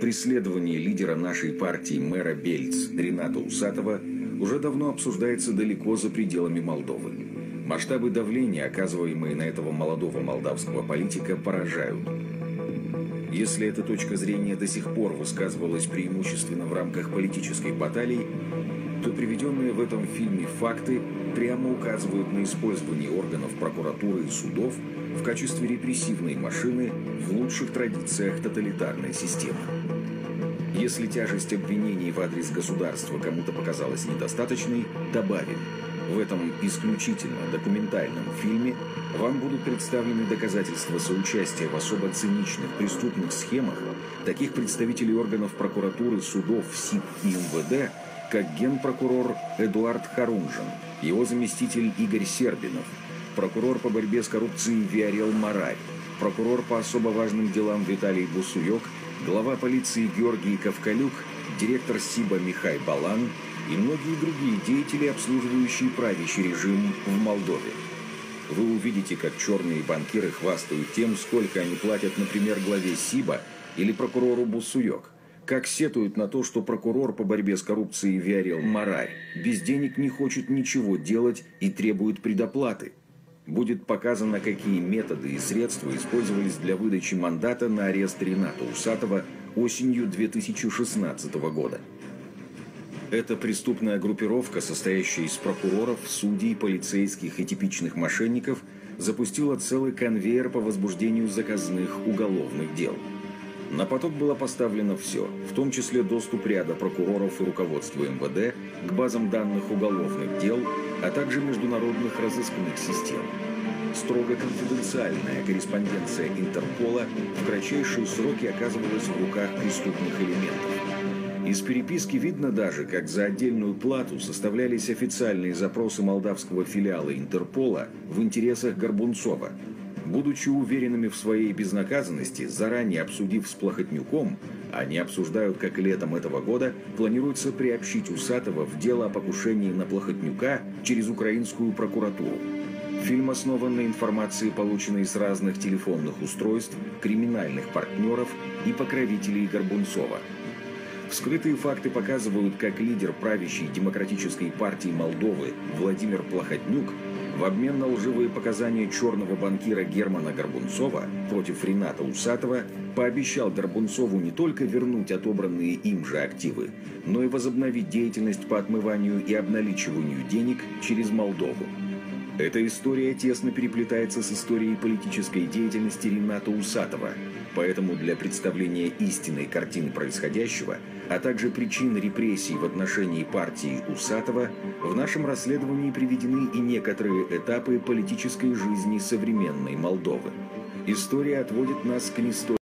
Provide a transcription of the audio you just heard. Преследование лидера нашей партии, мэра Бельц, Рената Усатого, уже давно обсуждается далеко за пределами Молдовы. Масштабы давления, оказываемые на этого молодого молдавского политика, поражают. Если эта точка зрения до сих пор высказывалась преимущественно в рамках политических баталий, то приведенные в этом фильме факты прямо указывают на использование органов прокуратуры и судов в качестве репрессивной машины в лучших традициях тоталитарной системы. Если тяжесть обвинений в адрес государства кому-то показалась недостаточной, добавим. В этом исключительно документальном фильме вам будут представлены доказательства соучастия в особо циничных преступных схемах таких представителей органов прокуратуры, судов, СИП и МВД, как генпрокурор Эдуард Харунжин, его заместитель Игорь Сербинов, прокурор по борьбе с коррупцией Виорел Морай, прокурор по особо важным делам Виталий Бусуёк, глава полиции Георгий Кавкалюк, директор СИБа Михай Балан и многие другие деятели, обслуживающие правящий режим в Молдове. Вы увидите, как черные банкиры хвастают тем, сколько они платят, например, главе СИБа или прокурору Бусуёк, как сетуют на то, что прокурор по борьбе с коррупцией Виорел Морай без денег не хочет ничего делать и требует предоплаты. Будет показано, какие методы и средства использовались для выдачи мандата на арест Рената Усатого осенью 2016 года. Эта преступная группировка, состоящая из прокуроров, судей, полицейских и типичных мошенников, запустила целый конвейер по возбуждению заказных уголовных дел. На поток было поставлено все, в том числе доступ ряда прокуроров и руководства МВД к базам данных уголовных дел, а также международных разыскных систем. Строго конфиденциальная корреспонденция Интерпола в кратчайшие сроки оказывалась в руках преступных элементов. Из переписки видно даже, как за отдельную плату составлялись официальные запросы молдавского филиала Интерпола в интересах Горбунцова. Будучи уверенными в своей безнаказанности, заранее обсудив с Плахотнюком, они обсуждают, как летом этого года планируется приобщить Усатого в дело о покушении на Плахотнюка через украинскую прокуратуру. Фильм основан на информации, полученной с разных телефонных устройств, криминальных партнеров и покровителей Горбунцова. Вскрытые факты показывают, как лидер правящей демократической партии Молдовы Владимир Плахотнюк в обмен на лживые показания черного банкира Германа Горбунцова против Рената Усатого пообещал Горбунцову не только вернуть отобранные им же активы, но и возобновить деятельность по отмыванию и обналичиванию денег через Молдову. Эта история тесно переплетается с историей политической деятельности Рената Усатого, поэтому для представления истинной картины происходящего, а также причин репрессий в отношении партии Усатого, в нашем расследовании приведены и некоторые этапы политической жизни современной Молдовы. История отводит нас к нестойкости.